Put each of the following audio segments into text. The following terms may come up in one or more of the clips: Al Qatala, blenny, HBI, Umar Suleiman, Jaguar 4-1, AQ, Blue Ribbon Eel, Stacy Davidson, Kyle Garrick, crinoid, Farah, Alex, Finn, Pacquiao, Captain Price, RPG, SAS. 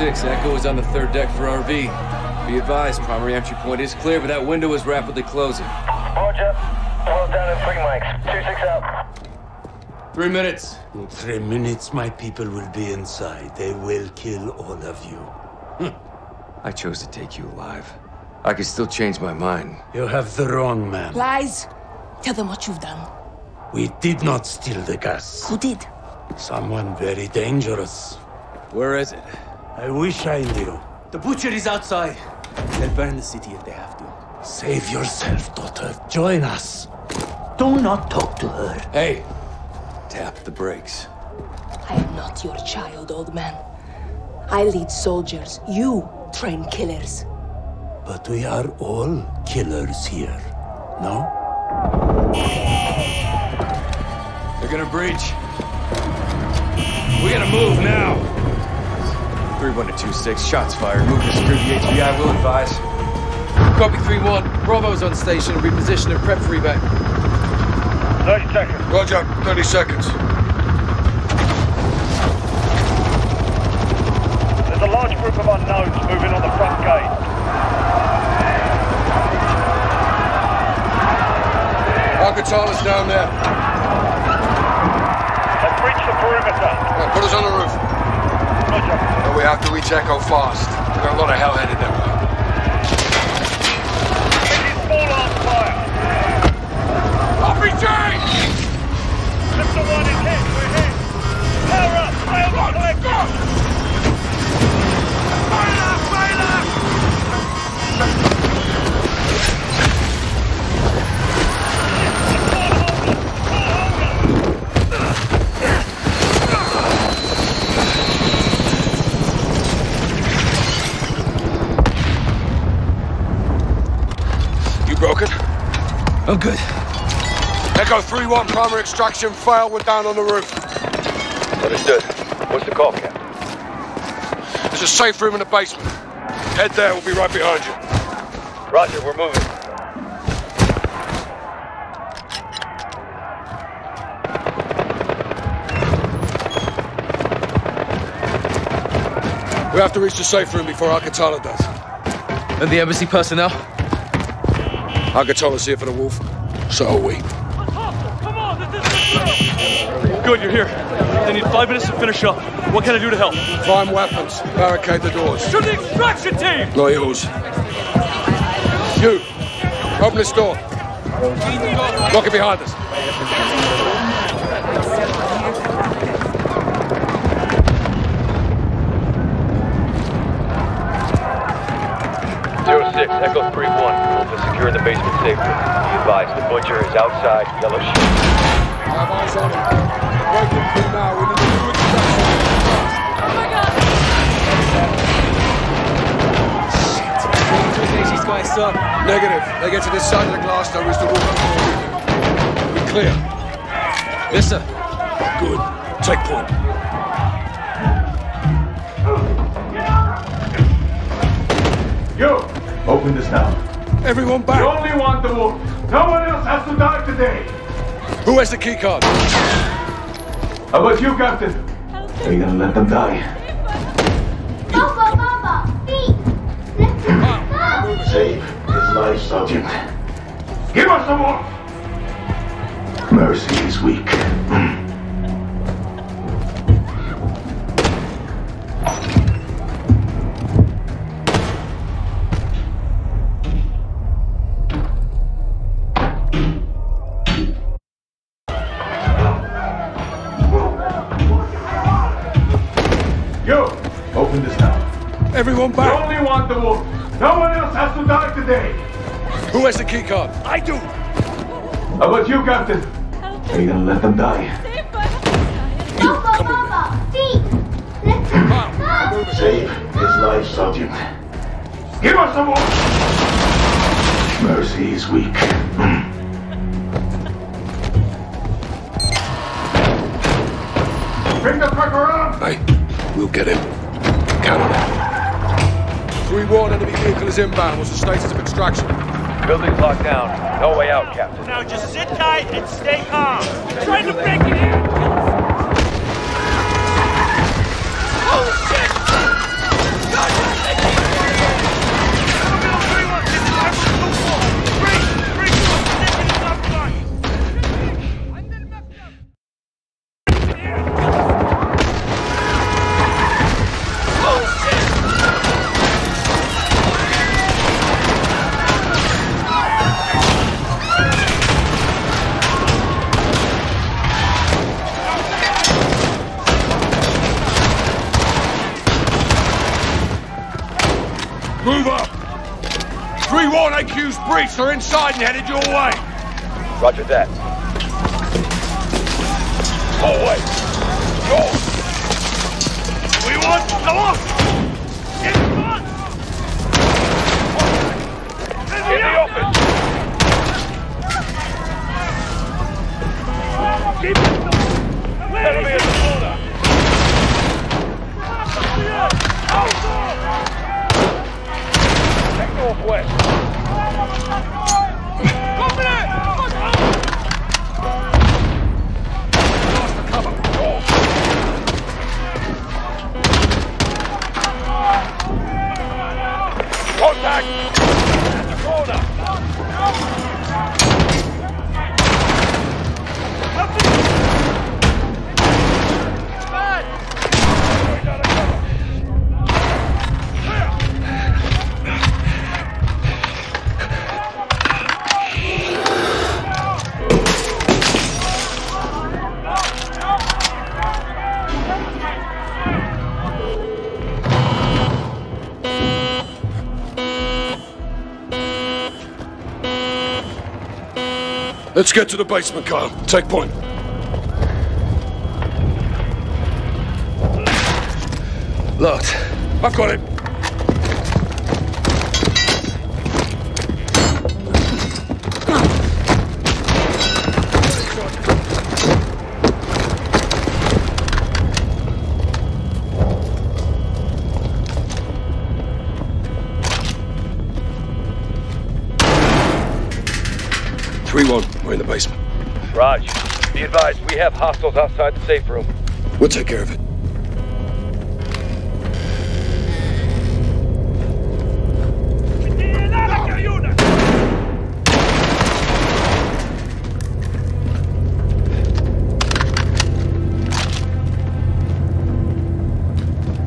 6. Echo is on the third deck for RV. Be advised, primary entry point is clear, but that window is rapidly closing. Roger. Well done at 3 mics. 2-6 out. 3 minutes. In 3 minutes, my people will be inside. They will kill all of you. I chose to take you alive. I can still change my mind. You have the wrong man. Lies. Tell them what you've done. We did not steal the gas. Who did? Someone very dangerous. Where is it? I wish I knew. The butcher is outside. They'll burn the city if they have to. Save yourself, daughter. Join us. Do not talk to her. Hey, tap the brakes. I am not your child, old man. I lead soldiers. You train killers. But we are all killers here, no? They're gonna breach. We gotta move now! 3-1 to 2-6, shots fired. Movement through the HBI, will advise. Copy 3-1, Bravo's on station, reposition and prep for evac. 30 seconds. Roger, 30 seconds. There's a large group of unknowns moving on the front gate. Al Qatala's down there. Right, put us on the roof. Roger. But we have to reach Echo fast. We've got a lot of hell headed that way. Engine fall on fire. RPG! Mr. 1 is hit. We're hit. Power up. Fire on the go! Fire up! Fire up! Oh, good. Echo 3-1, primary extraction failed. We're down on the roof. Understood. What's the call, Captain? There's a safe room in the basement. Head there, we'll be right behind you. Roger, we're moving. We have to reach the safe room before Al Qatala does. And the embassy personnel? Al Qatala's here for the wolf, so are we. Come on, this is good, you're here. They need 5 minutes to finish up. What can I do to help? Find weapons, barricade the doors. To the extraction team! Loyals. You, open this door. Lock it behind us. Echo 3-1, move to secure the basement safely. Be advised, the butcher is outside, yellow shoes. I have eyes on him. Break him through now, we need to do it fast. Oh my god! Shit! She's going to stop. Negative. They get to this side of the glass, they'll reach the wall. Be clear. Yes, sir. Good. Checkpoint. Open this now. Everyone back. You only want the wolf. No one else has to die today. Who has the key card? How about you, Captain? Are you gonna let them die? Papa, Papa, feet. Save his life, Sergeant. Give us the wolf. Mercy is weak. Everyone back. You only want the wolf. No one else has to die today. Who has the key card? I do. How about you, Captain? Are you gonna let them die? Papa, save his life, Sergeant. Give us the wolf. Mercy is weak. Bring the cracker up. Hey, we'll get him. Count on that. 3-1, enemy vehicle is inbound. What's the status of extraction? Building's locked down. No way out, Captain. Now just sit tight and stay calm. I'm trying to break it in. Holy shit! Move up! 3-1 AQ's breached. They're inside and headed your way. Roger that. Hallway. Yours. We want the loft. Get the loft. In the office. Keep it up. Enemy in the corner. Take northwest. Copy it! Lost the cover. Contact! At the corner. Let's get to the basement, Kyle. Take point. Locked. I've got it. We're in the basement. Raj, be advised, we have hostiles outside the safe room. We'll take care of it.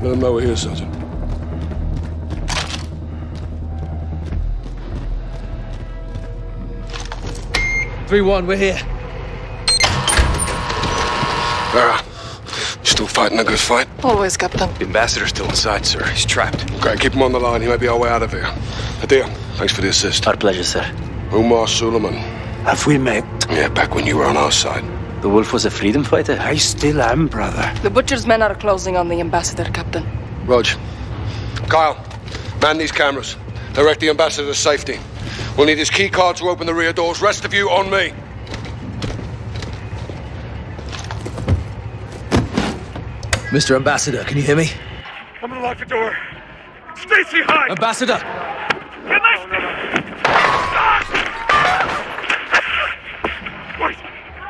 Let them know we're here, Sergeant. Everyone, we're here. Vera, still fighting a good fight? Always, Captain. The ambassador's still inside, sir. He's trapped. Okay, keep him on the line. He may be our way out of here. Adir, thanks for the assist. Our pleasure, sir. Umar Suleiman. Have we met? Yeah, back when you were on our side. The wolf was a freedom fighter. I still am, brother. The butcher's men are closing on the ambassador, Captain. Rog. Kyle, man these cameras. Direct the ambassador's safety. We'll need his key card to open the rear doors. Rest of you on me. Mr. Ambassador, can you hear me? I'm gonna lock the door. Stacy, hide! Ambassador! Get my... No. Wait!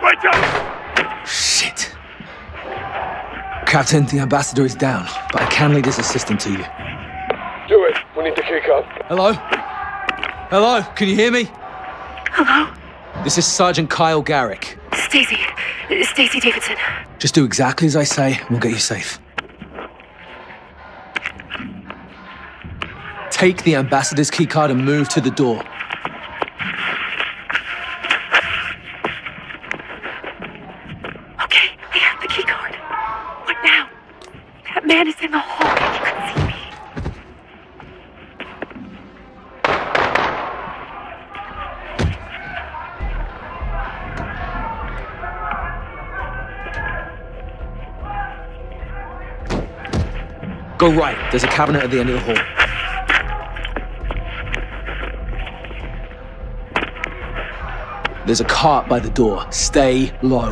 Wait up! Shit. Captain, the ambassador is down, but I can lead his assistant to you. Do it. We need the key card. Hello? Hello, can you hear me? Hello? This is Sergeant Kyle Garrick. Stacy Davidson. Just do exactly as I say, and we'll get you safe. Take the ambassador's keycard and move to the door. Okay, I have the keycard. What now? That man is in the hall. He couldn't see me. Go right. There's a cabinet at the end of the hall. There's a cart by the door. Stay low.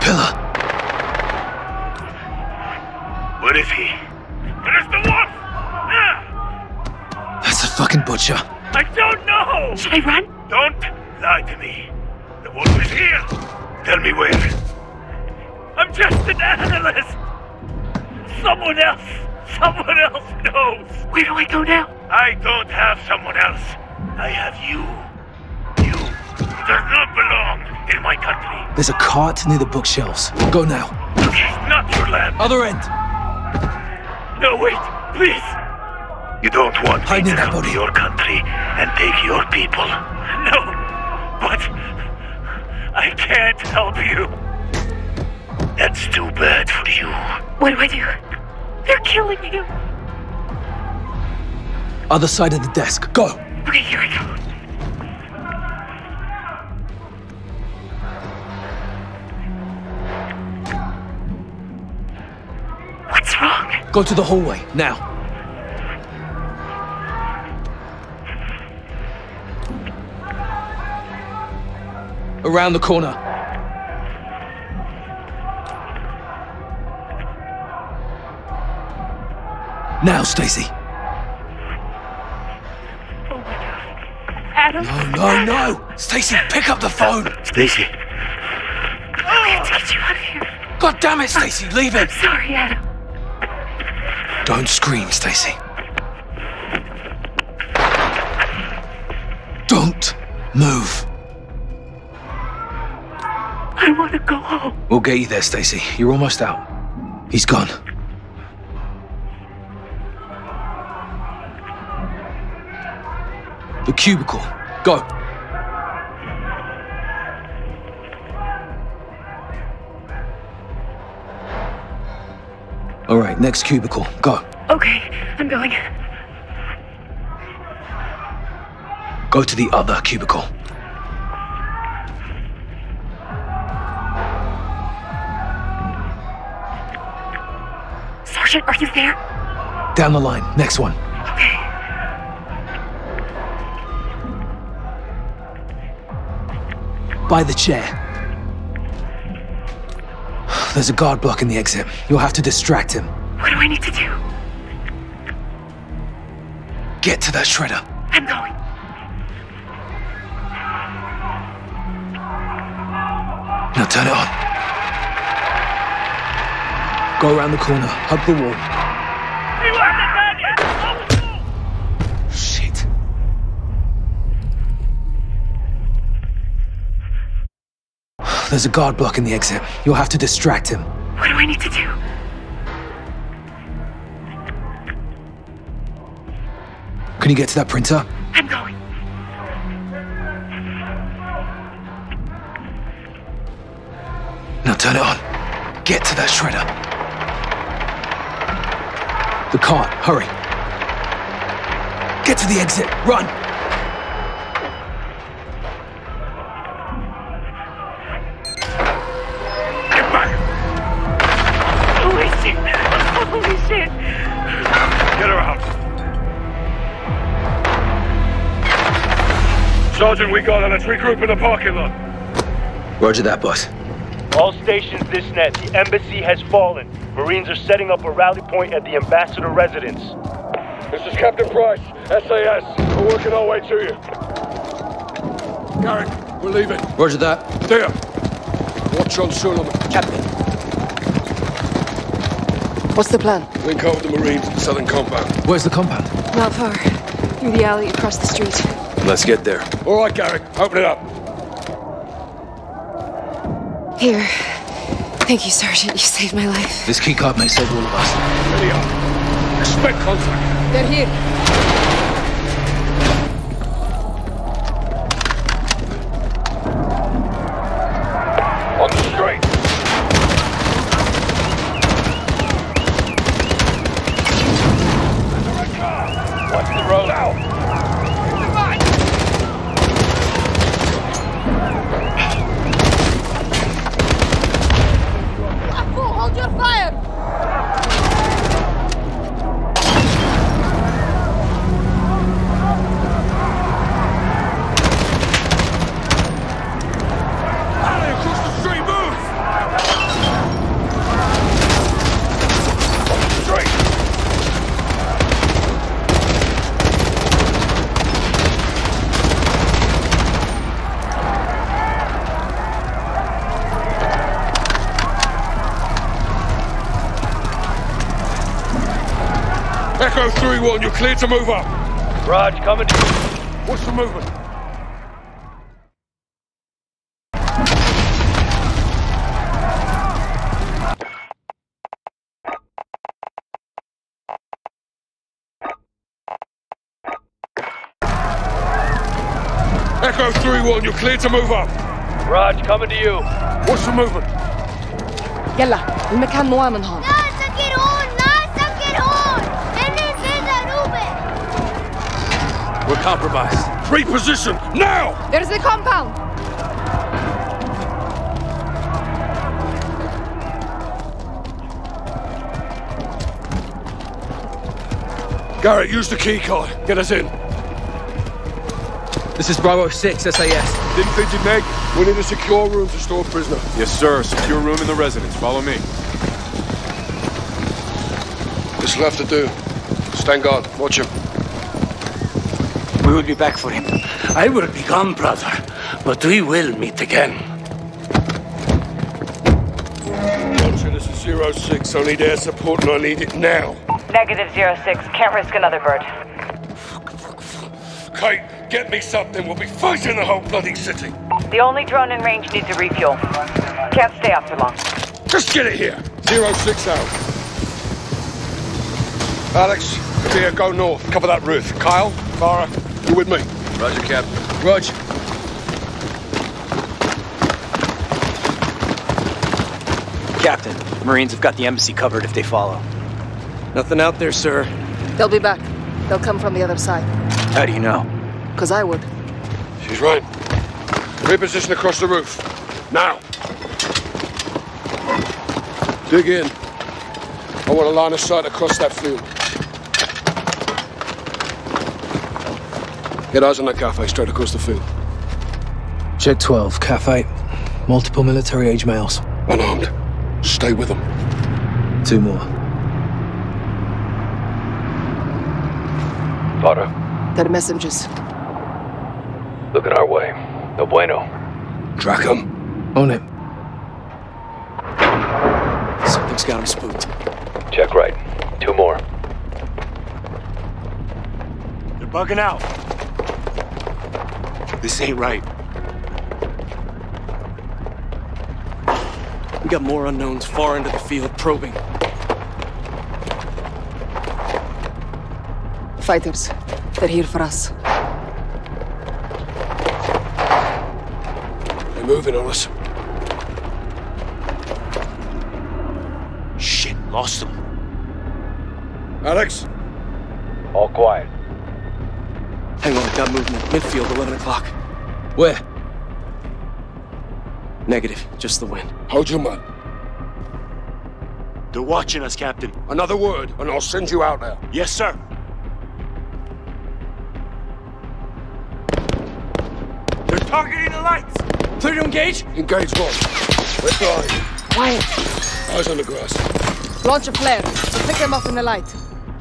Pillar. What is he? There's the wolf! Yeah. That's a fucking butcher. I don't know! Should I run? Don't lie to me. The wolf is here. Tell me where. I'm just an analyst! Someone else knows! Where do I go now? I don't have someone else. I have you. You does not belong in my country. There's a cart near the bookshelves. Go now. Okay, not your land. Other end. No, wait, please. You don't want me to come to your country and take your people. No, but I can't help you. That's too bad for you. What do I do? They're killing you. Other side of the desk. Go. Okay, here I go. What's wrong? Go to the hallway now. Around the corner. Now, Stacy. No, no, no! Stacy, pick up the phone! Stacy! I have to get you out of here. God damn it, Stacy, leave it! I'm sorry, Adam. Don't scream, Stacy. Don't move. I want to go home. We'll get you there, Stacy. You're almost out. He's gone. The cubicle. Go. All right, next cubicle. Go. Okay, I'm going. Go to the other cubicle. Sergeant, are you there? Down the line. Next one. Okay. By the chair. There's a guard blocking the exit. You'll have to distract him. What do I need to do? Get to that shredder. I'm going. Now turn it on. Go around the corner, hug the wall. You are the man! Shit. There's a guard blocking the exit. You'll have to distract him. What do I need to do? Can you get to that printer? I'm going. Now turn it on. Get to that shredder. The cart, hurry. Get to the exit, run! Sergeant, we got it. Let's regroup in the parking lot. Roger that, boss. All stations this net. The embassy has fallen. Marines are setting up a rally point at the ambassador residence. This is Captain Price, SAS. We're working our way to you. Garrick, we're leaving. Roger that. There. Watch on Suleiman. Captain. What's the plan? Link up with the Marines in the southern compound. Where's the compound? Not far. Through the alley across the street. Let's get there. All right, Garrick. Open it up. Here. Thank you, Sergeant. You saved my life. This keycard may save all of us. Here we are. Expect contact. They're here. On the street. What's the rollout? Echo 3-1, you're clear to move up. Raj, coming. What's the movement? Echo 3-1, you're clear to move up. Raj, coming to you. What's the movement? Yalla, المكان نوع من هون. We're compromised. Reposition now! There's the compound! Garrett, use the key card. Get us in. This is Bravo 6, SAS. Didn't think you'd make it. We need a secure room to store prisoner. Yes, sir. Secure room in the residence. Follow me. This left to do. Stand guard. Watch him. We will be back for him. I will be gone, brother. But we will meet again. Roger, this is 06. I need air support and I need it now. Negative 06. Can't risk another bird. Kate, get me something. We'll be fighting the whole bloody city. The only drone in range needs a refuel. Can't stay out for long. Just get it here. 06 out. Alex, Kabir, go north. Cover that roof. Kyle, Farah, you with me? Roger, Captain. Roger. Captain, Marines have got the embassy covered if they follow. Nothing out there, sir. They'll be back. They'll come from the other side. How do you know? Because I would. She's right. Reposition across the roof. Now! Dig in. I want a line of sight across that field. Get eyes on that cafe straight across the field. Jet 12, cafe. Multiple military-age males. Unarmed. Stay with them. Two more. They're messengers. Looking our way. No bueno. Track them. Own it. Something's got him spooked. Check right. Two more. They're bugging out. This ain't right. We got more unknowns far into the field probing. Fighters. They're here for us. They're moving on us. Shit, lost them. Alex? All quiet. Hang on, got movement. Midfield, 11 o'clock. Where? Negative, just the wind. Hold your mud. They're watching us, Captain. Another word, and I'll send you out there. Yes, sir. Targeting the lights! Clear to engage? Engage one. We're flying. Quiet. Eyes on the grass. Launch a flare. We'll pick them up in the light.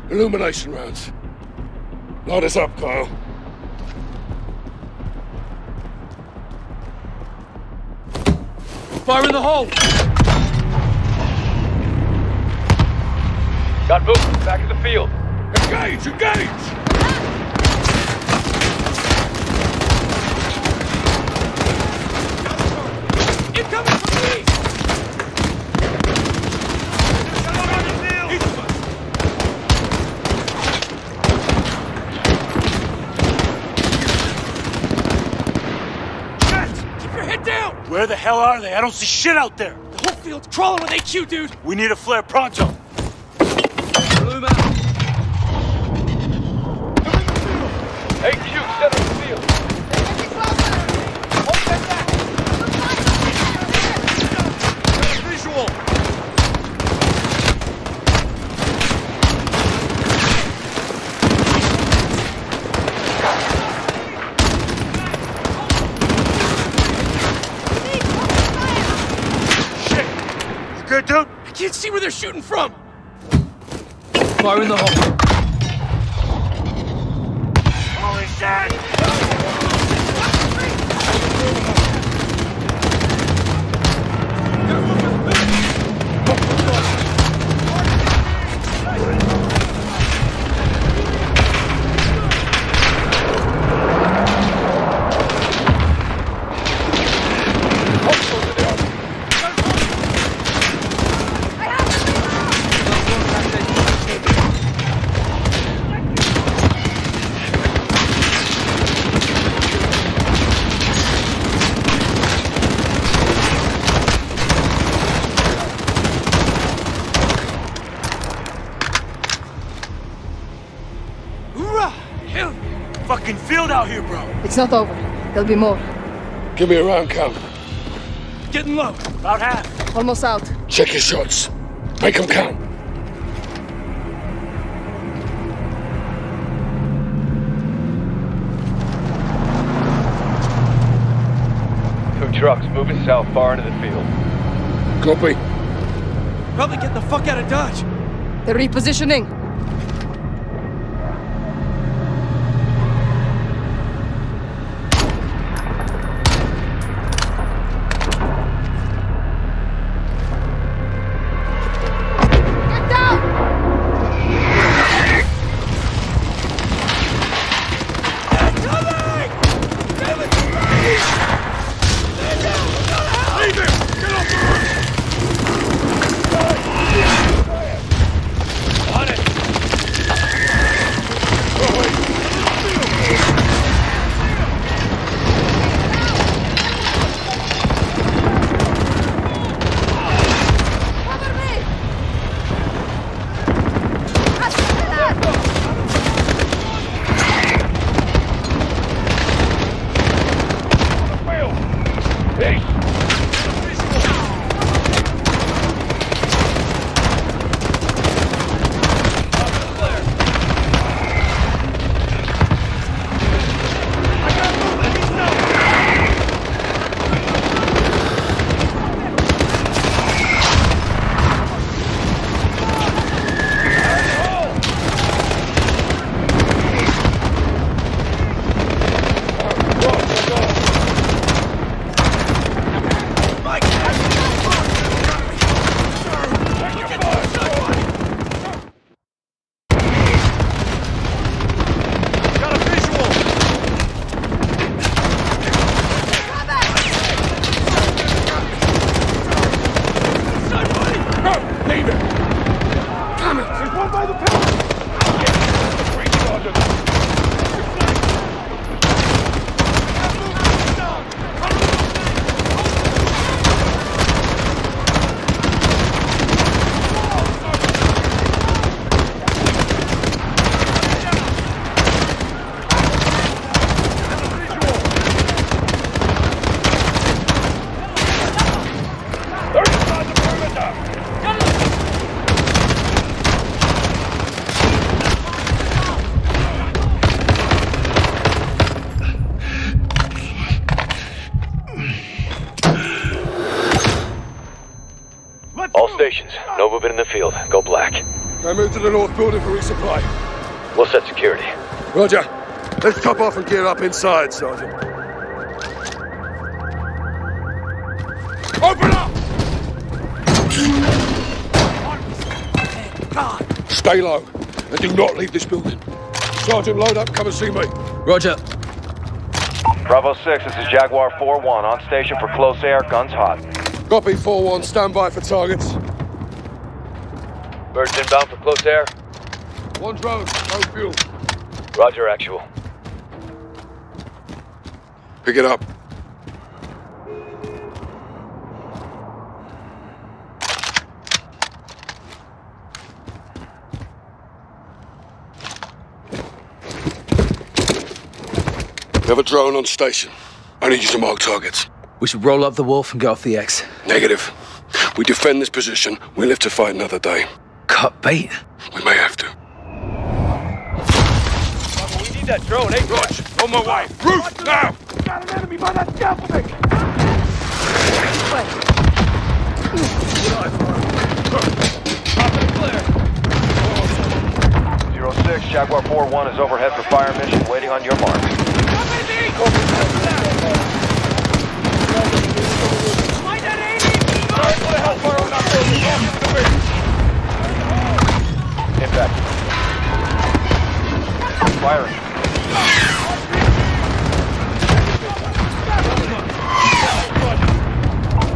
Illumination rounds. Light us up, Kyle. Fire in the hole! Got movement. Back to the field. Engage! Engage! Where the hell are they? I don't see shit out there! The whole field's crawling with AQ, dude! We need a flare pronto! Bloom out! AQ, set up the field! Hold that back! Got a visual! Dude, I can't see where they're shooting from! Fire in the hole. Holy shit! fucking field out here, bro. It's not over. There'll be more. Give me a round count. Getting low. About half. Almost out. Check your shots. Make them count. Two trucks moving south far into the field. Copy. Probably get the fuck out of Dodge. They're repositioning. No movement in the field. Go black. I move to the north building for resupply. We'll set security. Roger. Let's top off and gear up inside, Sergeant. Open up! God. Stay low and do not leave this building. Sergeant, load up. Come and see me. Roger. Bravo 6, this is Jaguar 4-1. On station for close air. Guns hot. Copy 4-1. Stand by for targets. Birds inbound for close air. One drone, no fuel. Roger, actual. Pick it up. We have a drone on station. I need you to mark targets. We should roll up the wolf and go off the X. Negative. We defend this position. We live to fight another day. Cut bait? We may have to. Papa, we need that drone, eh? Roger, on my way. Roof, now! Got an enemy by that devil thing! Clear. 06, Jaguar 4-1 is overhead for fire mission, waiting on your mark. Impact. Firing.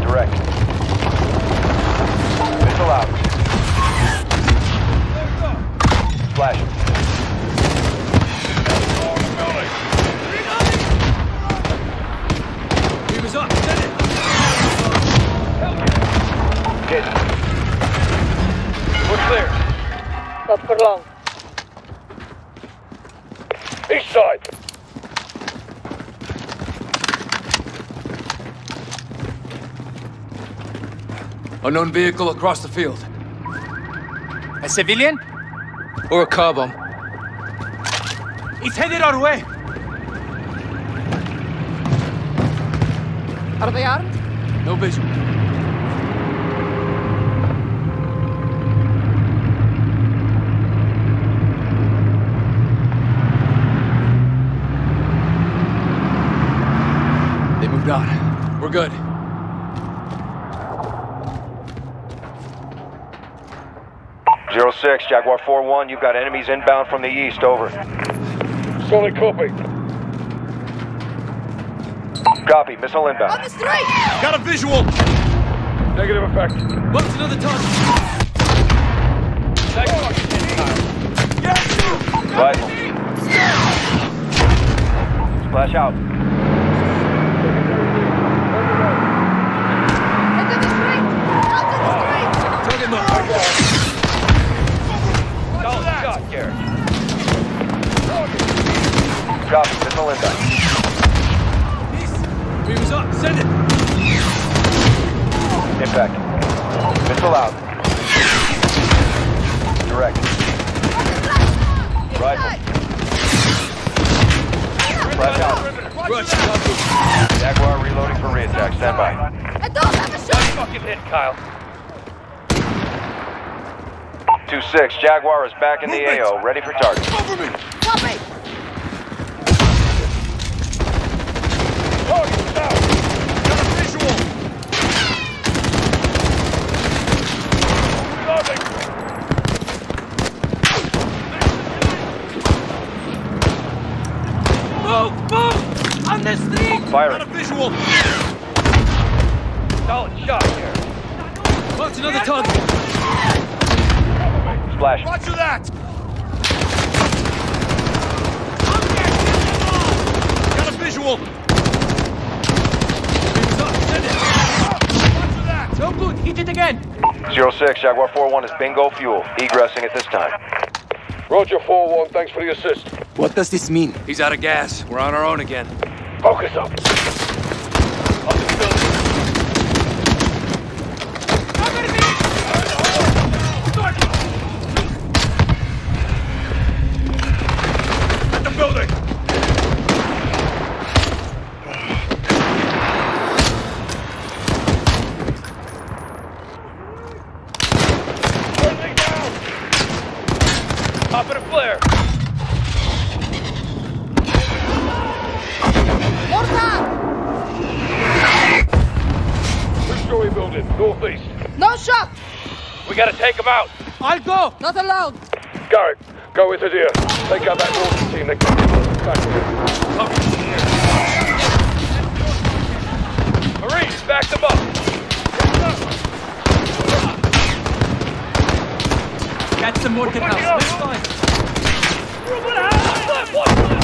Direct. Missile out. Flash. He was up. Get. We're clear. Not for long. East side! Unknown vehicle across the field. A civilian? Or a car bomb. It's headed our way. Are they armed? No vision. They moved on. We're good. Jaguar 4-1, you've got enemies inbound from the east, over. Solid copy. Copy, missile inbound. On the street! Got a visual! Negative effect. What's another ton? Jaguar, get in. Rifle. Splash out. Copy, missile inbound. Beam's up, send it! Impact. Missile out. Direct. Rifle. Flash out. Rush. Jaguar reloading for re-attack, stand by. I don't have a shot! Nice fucking hit, Kyle. 2-6, Jaguar is back in the AO, ready for target. Over me! Copy! Firing. Got a visual! Solid shot here. Watch another target! Splash. Roger that! Got a visual! Send it! Roger that! No good, hit it again! 0-6, Jaguar 4-1 is bingo fuel. Egressing at this time. Roger 4-1, thanks for the assist. What does this mean? He's out of gas. We're on our own again. Focus up. On this building. I'm gonna be at the building. Burning down. Pop it a flare. Building, northeast. No shot! We gotta take him out. I'll go! Not allowed! Garrick, go with it here. Take out that water team that can get back. Marines, back them up! That's the mortar house. Next time. What?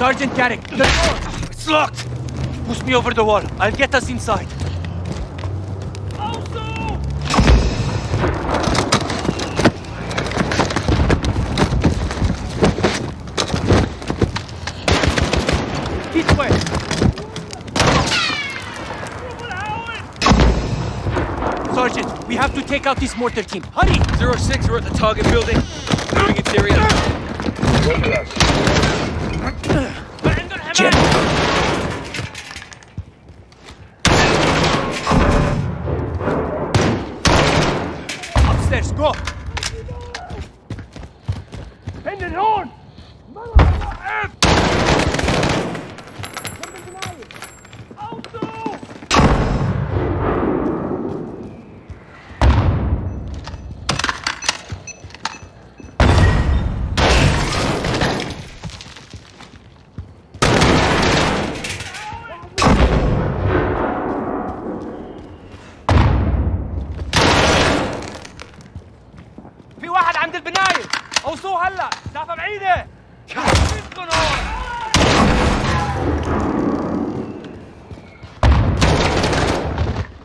Sergeant Garrick, the door! It's locked! Push me over the wall. I'll get us inside. Sergeant, we have to take out this mortar team. Hurry! 06, we're at the target building. Moving interior. Jet. Upstairs, go! Bend it on!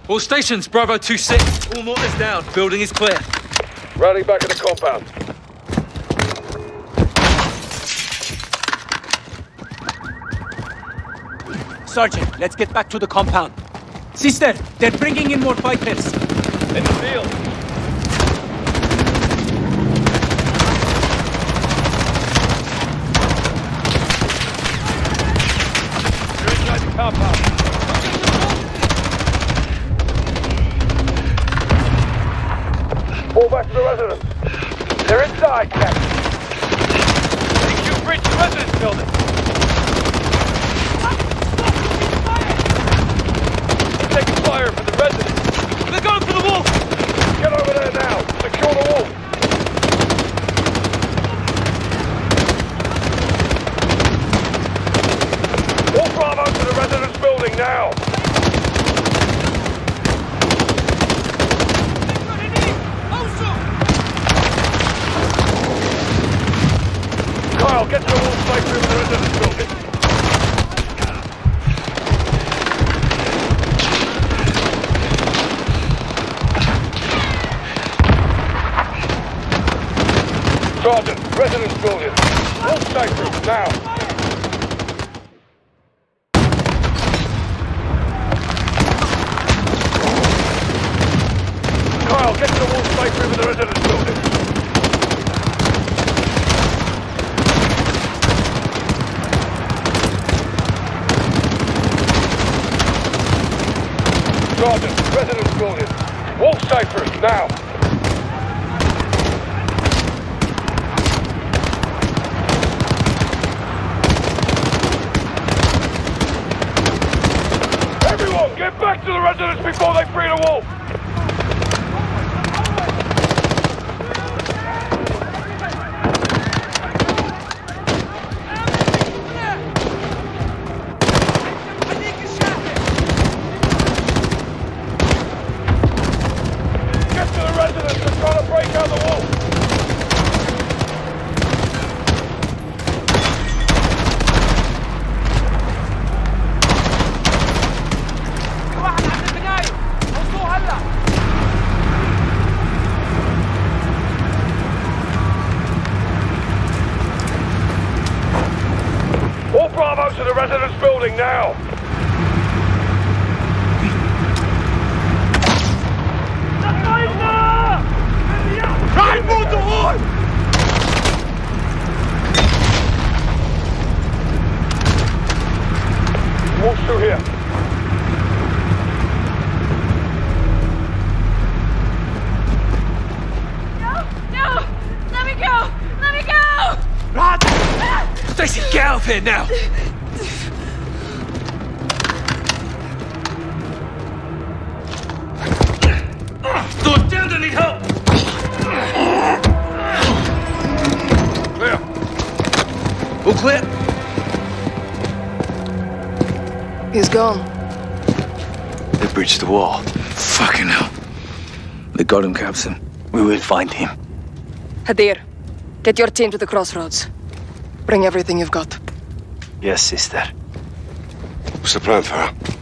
All stations, Bravo 26. All mortars down. Building is clear. Rally back at the compound. Sergeant, let's get back to the compound. Sister, they're bringing in more fighters. In the field. Fall back to the residence. They're inside, Captain. Thank you, bridge to residence building. They're taking fire from the residence. They're going for the wolf. Get over there now. Secure the wolf. Now! Kyle, get to the wolf fight room and into this building. Sergeant, residence building. Wolf fight room, now! Now! Everyone, get back to the residence before they free the wolf! Here now! They're down, they need help! Clear! All clear? He's gone. They breached the wall. Fucking hell. They got him, Captain. We will find him. Hadir, get your team to the crossroads. Bring everything you've got. Yes, sister. What's the plan for her?